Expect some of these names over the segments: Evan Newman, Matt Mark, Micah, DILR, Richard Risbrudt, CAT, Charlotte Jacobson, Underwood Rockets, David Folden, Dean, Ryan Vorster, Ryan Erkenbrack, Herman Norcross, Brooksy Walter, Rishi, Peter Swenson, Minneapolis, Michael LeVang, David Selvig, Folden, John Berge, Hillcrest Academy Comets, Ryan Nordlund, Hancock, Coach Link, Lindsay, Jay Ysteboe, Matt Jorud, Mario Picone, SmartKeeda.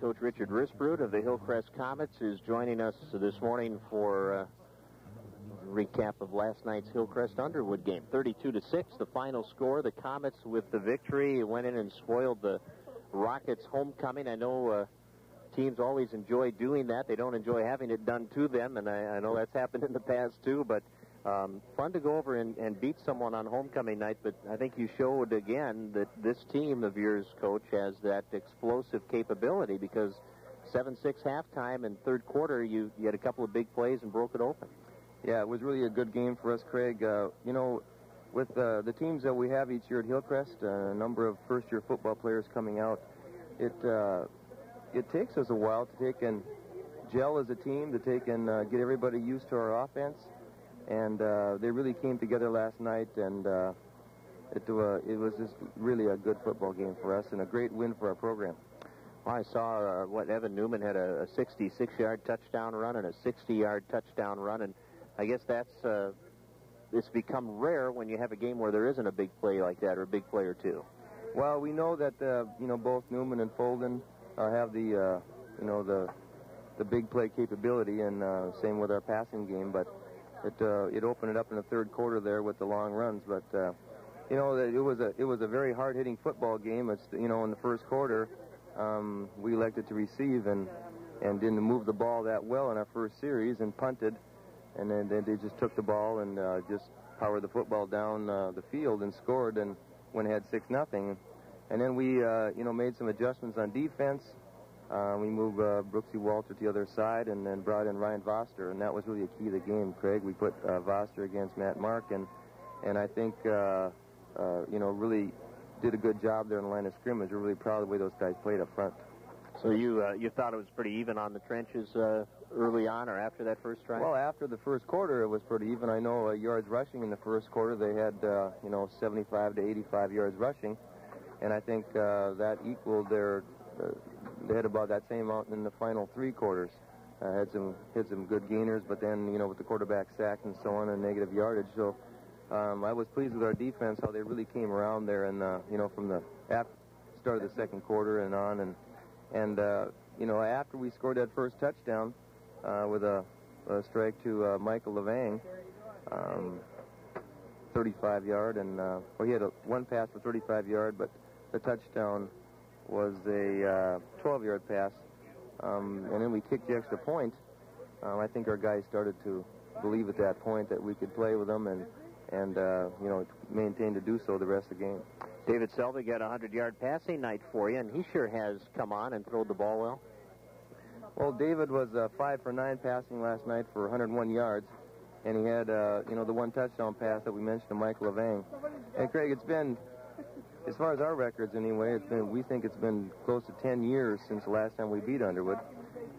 Coach Richard Risbrudt of the Hillcrest Comets is joining us this morning for a recap of last night's Hillcrest Underwood game. 32-6, the final score. The Comets with the victory went in and spoiled the Rockets' homecoming. I know teams always enjoy doing that. They don't enjoy having it done to them, and I know that's happened in the past too, but fun to go over and beat someone on homecoming night, but I think you showed again that this team of yours, Coach, has that explosive capability, because 7-6 halftime and third quarter, you had a couple of big plays and broke it open. Yeah, it was really a good game for us, Craig. You know, with the teams that we have each year at Hillcrest, a number of first-year football players coming out, it takes us a while to take and gel as a team, to take and get everybody used to our offense. And they really came together last night, and it was just really a good football game for us and a great win for our program. Well, I saw Evan Newman had a 66-yard touchdown run and a 60-yard touchdown run, and I guess that's it's become rare when you have a game where there isn't a big play like that or a big play or two. Well, we know that you know, both Newman and Folden have the you know, the big play capability, and same with our passing game, but. It opened it up in the third quarter there with the long runs, but you know, it was a very hard-hitting football game. It's, you know, in the first quarter, we elected to receive and didn't move the ball that well in our first series and punted, and then they just took the ball and just powered the football down the field and scored and went ahead 6-0, and then we you know, made some adjustments on defense. We moved Brooksy Walter to the other side and then brought in Ryan Vorster, and that was really a key to the game, Craig. We put Vorster against Matt Mark, and I think, you know, really did a good job there in the line of scrimmage. We're really proud of the way those guys played up front. So you thought it was pretty even on the trenches early on or after that first try? Well, after the first quarter, it was pretty even. I know yards rushing in the first quarter, they had, you know, 75 to 85 yards rushing, and I think that equaled their... they had about that same amount in the final three quarters. Had some good gainers, but then, you know, with the quarterback sack and so on and negative yardage. So I was pleased with our defense, how they really came around there, and you know, from the start of the second quarter and on, and you know, after we scored that first touchdown with a strike to Michael LeVang, 35-yard, and well, he had one pass for 35-yard, but the touchdown was a 12-yard pass, and then we kicked the extra point. I think our guys started to believe at that point that we could play with them, and you know, maintain to do so the rest of the game. David Selvig got a 100-yard passing night for you, and he sure has come on and throwed the ball well. Well, David was 5 for 9 passing last night for 101 yards, and he had you know, the one touchdown pass that we mentioned to Michael LeVang. And Craig, it's been, as far as our records anyway, we think it's been close to 10 years since the last time we beat Underwood.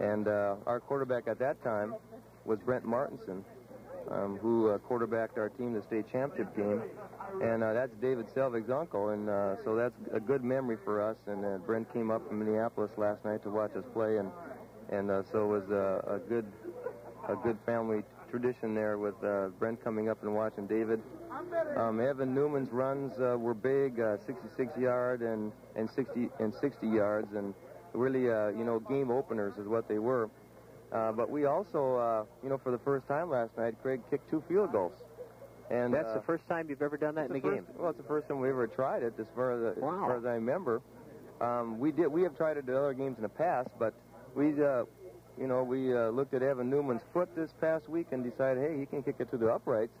And our quarterback at that time was Brent Martinson, who quarterbacked our team the state championship game. And that's David Selvig's uncle, and so that's a good memory for us. And Brent came up from Minneapolis last night to watch us play, and so it was a good family tradition there with Brent coming up and watching David. Evan Newman's runs were big, 66-yard and 60 yards, and really, you know, game openers is what they were. But we also, you know, for the first time last night, Craig kicked 2 field goals. And that's the first time you've ever done that in the game. Well, it's the first time we ever tried it, as far as, wow, as far as I remember. We have tried it in other games in the past, but you know, we looked at Evan Newman's foot this past week and decided, hey, he can kick it to the uprights.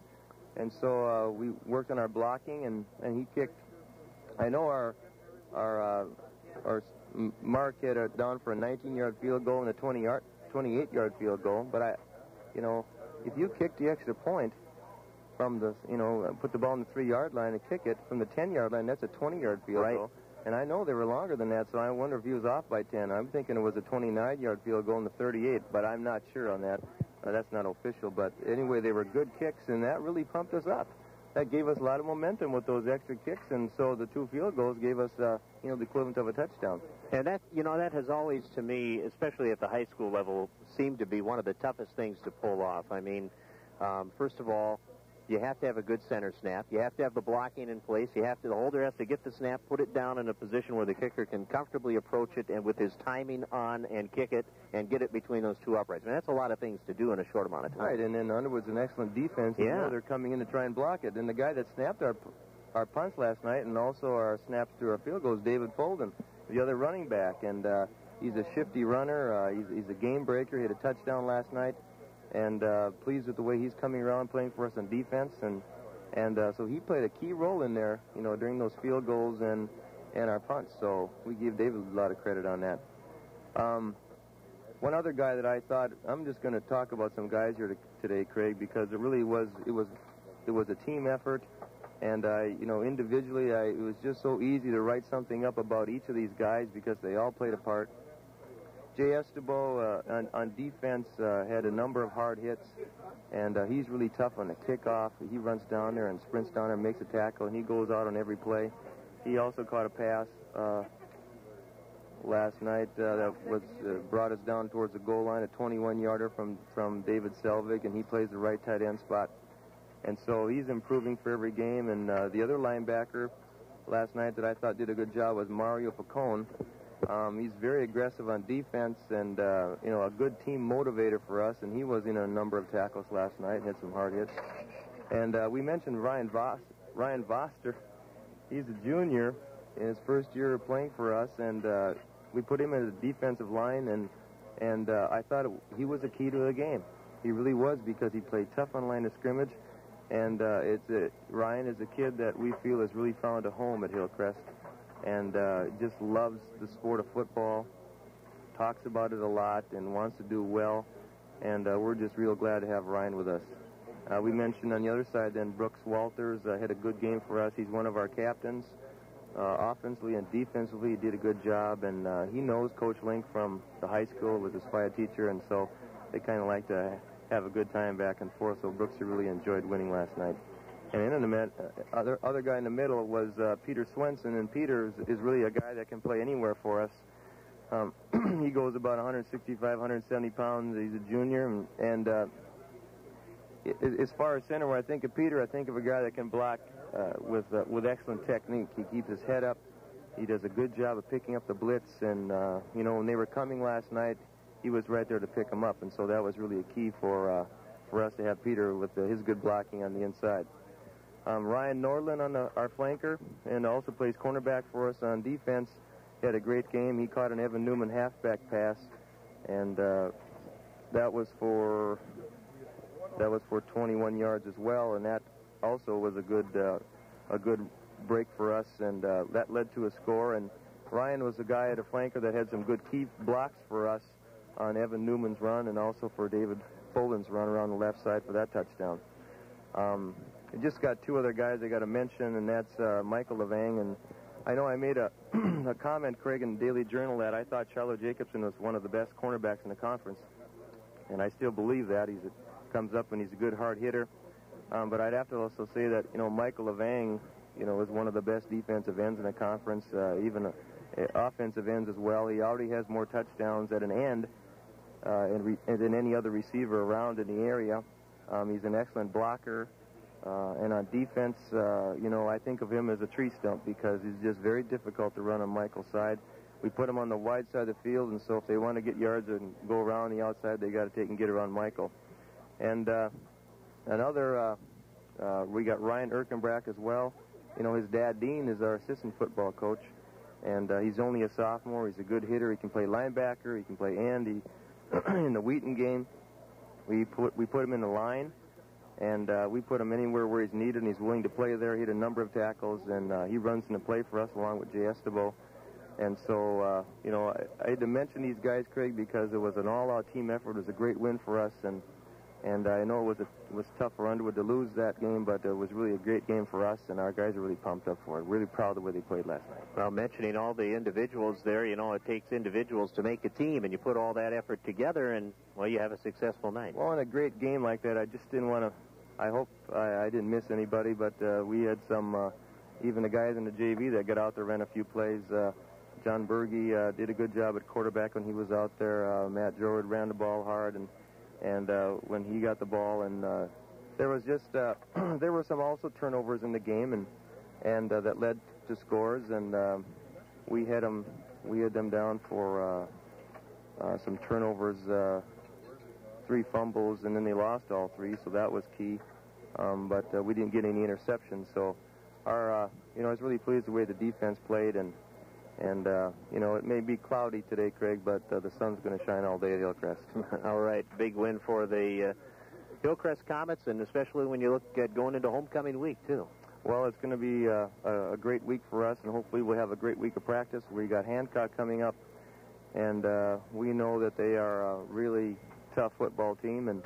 And so we worked on our blocking, and he kicked. I know our Mark had it down for a 19-yard field goal and a 28-yard field goal. But I, you know, if you kick the extra point from the, you know, put the ball on the 3-yard line and kick it from the 10-yard line, that's a 20-yard field goal. And I know they were longer than that, so I wonder if he was off by 10. I'm thinking it was a 29-yard field goal in the 38, but I'm not sure on that. That's not official, but anyway, they were good kicks, and that really pumped us up. That gave us a lot of momentum with those extra kicks, and so the 2 field goals gave us, you know, the equivalent of a touchdown. And that, you know, that has always, to me, especially at the high school level, seemed to be one of the toughest things to pull off. I mean, first of all, you have to have a good center snap. You have to have the blocking in place. You have to, the holder has to get the snap, put it down in a position where the kicker can comfortably approach it and with his timing on and kick it and get it between those two uprights. I mean, that's a lot of things to do in a short amount of time. Right, and then Underwood's an excellent defense. Yeah. You know, they're coming in to try and block it. And the guy that snapped our punts last night and also our snaps to our field goals, David Folden, the other running back. And he's a shifty runner. He's a game breaker. He had a touchdown last night. And pleased with the way he's coming around playing for us on defense. So he played a key role in there, you know, during those field goals and our punts. So we give David a lot of credit on that. One other guy that I thought, I'm just going to talk about some guys here today, Craig, because it really was, it was a team effort. And, you know, individually, it was just so easy to write something up about each of these guys because they all played a part. Jay Ysteboe on defense had a number of hard hits, and he's really tough on the kickoff. He runs down there and sprints down there, makes a tackle, and he goes out on every play. He also caught a pass last night that was brought us down towards the goal line, a 21-yarder from David Selvig, and he plays the right tight end spot. And so he's improving for every game. And the other linebacker last night that I thought did a good job was Mario Picone. He's very aggressive on defense and, you know, a good team motivator for us. And he was in a number of tackles last night and had some hard hits. And we mentioned Ryan Vorster. He's a junior in his first year playing for us. And we put him in the defensive line. And I thought he was a key to the game. He really was because he played tough on line of scrimmage. And Ryan is a kid that we feel has really found a home at Hillcrest. And just loves the sport of football, talks about it a lot, and wants to do well. And we're just real glad to have Ryan with us. We mentioned on the other side then Brooksy Walter had a good game for us. He's one of our captains. Offensively and defensively, he did a good job. And he knows Coach Link from the high school, was his fire teacher, and so they kind of like to have a good time back and forth. So Brooksy really enjoyed winning last night. And in the other guy in the middle was Peter Swenson, and Peter is really a guy that can play anywhere for us. He goes about 165, 170 pounds. He's a junior, and as far as center, when I think of Peter, I think of a guy that can block with excellent technique. He keeps his head up. He does a good job of picking up the blitz, and you know, when they were coming last night, he was right there to pick them up, and so that was really a key for us to have Peter with his good blocking on the inside. Ryan Nordlund on our flanker, and also plays cornerback for us on defense. He had a great game. He caught an Evan Newman halfback pass, and that was for 21 yards as well. And that also was a good break for us, and that led to a score. And Ryan was the guy at a flanker that had some good key blocks for us on Evan Newman's run, and also for David Folden's run around the left side for that touchdown. I just got two other guys I got to mention, and that's Michael LeVang. And I know I made a comment, Craig, in the Daily Journal that I thought Charlotte Jacobson was one of the best cornerbacks in the conference, and I still believe that. He comes up and he's a good hard hitter. But I'd have to also say that, you know, Michael LeVang, you know, is one of the best defensive ends in the conference, even offensive ends as well. He already has more touchdowns at an end than any other receiver around in the area. He's an excellent blocker. And on defense, you know, I think of him as a tree stump because he's just very difficult to run on Michael's side. We put him on the wide side of the field, and so if they want to get yards and go around the outside, they got to take and get around Michael. And we got Ryan Erkenbrack as well. You know, his dad, Dean, is our assistant football coach, and he's only a sophomore. He's a good hitter. He can play linebacker. He can play Andy in the Wheaton game. We put him in the line. And we put him anywhere where he's needed, and he's willing to play there. He had a number of tackles, and he runs into play for us along with Jay Ysteboe. And so, you know, I had to mention these guys, Craig, because it was an all-out team effort. It was a great win for us, and I know it was tough for Underwood to lose that game, but it was really a great game for us, and our guys are really pumped up for it. Really proud of the way they played last night. Well, mentioning all the individuals there, you know, it takes individuals to make a team, and you put all that effort together, and, well, you have a successful night. Well, in a great game like that, I just didn't want to – I hope I didn't miss anybody, but we had some even the guys in the JV that got out there, ran a few plays. John Berge did a good job at quarterback when he was out there. Matt Jorud ran the ball hard, and when he got the ball, and there was just there were some also turnovers in the game, and that led to scores, and we had them down for some turnovers, three fumbles, and then they lost all three, so that was key. But we didn't get any interceptions, so our I was really pleased the way the defense played, and it may be cloudy today, Craig, but the sun's going to shine all day at Hillcrest. All right, big win for the Hillcrest Comets, and especially when you look at going into homecoming week, too. Well, it's going to be a great week for us, and hopefully we'll have a great week of practice. We got Hancock coming up, and we know that they are a really tough football team, and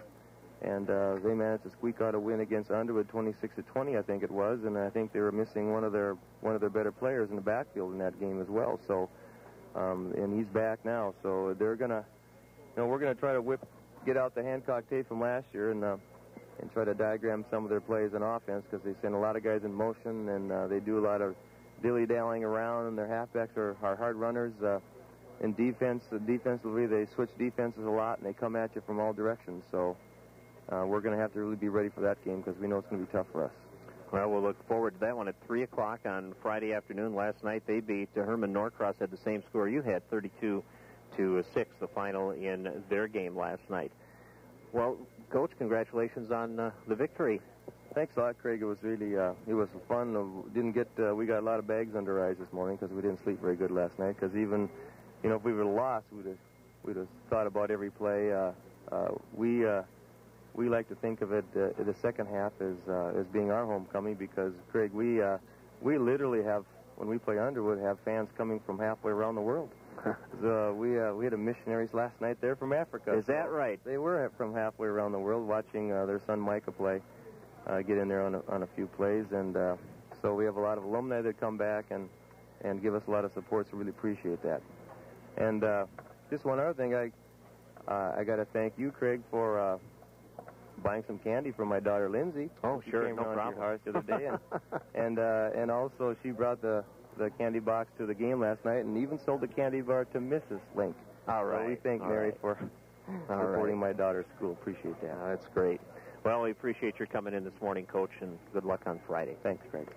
they managed to squeak out a win against Underwood 26-20, I think it was, and I think they were missing one of their better players in the backfield in that game as well. So, and he's back now, so they're gonna, we're gonna try to get out the Hancock tape from last year and try to diagram some of their plays on offense, because they send a lot of guys in motion, and they do a lot of dilly-dallying around, and their halfbacks are hard runners. In defense, defensively, they switch defenses a lot, and they come at you from all directions. So. We're going to have to really be ready for that game, because we know it's going to be tough for us. Well, we'll look forward to that one at 3 o'clock on Friday afternoon. Last night they beat Herman Norcross, had the same score you had, 32-6, the final in their game last night. Well, Coach, congratulations on the victory. Thanks a lot, Craig. It was really it was fun. We got a lot of bags under our eyes this morning because we didn't sleep very good last night, because even, if we would have lost, we'd have thought about every play. We like to think of it, the second half as being our homecoming, because, Craig, we literally have, when we play Underwood, have fans coming from halfway around the world. So we had missionaries last night there from Africa. Is that right? They were from halfway around the world watching their son Micah play, get in there on a few plays, and so we have a lot of alumni that come back and give us a lot of support. So really appreciate that. And just one other thing, I got to thank you, Craig, for. Buying some candy for my daughter Lindsay. Oh, she sure, came no problem. Your house the other day, and also she brought the candy box to the game last night, and even sold the candy bar to Mrs. Link. All right. So we thank Mary for supporting my daughter's school. Appreciate that. Oh, that's great. Well, we appreciate your coming in this morning, Coach, and good luck on Friday. Thanks, Greg.